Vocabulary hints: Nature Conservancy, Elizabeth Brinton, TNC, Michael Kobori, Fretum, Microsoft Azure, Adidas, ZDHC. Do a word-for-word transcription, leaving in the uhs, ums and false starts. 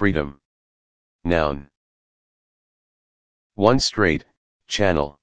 Fretum. Noun. one straight, channel.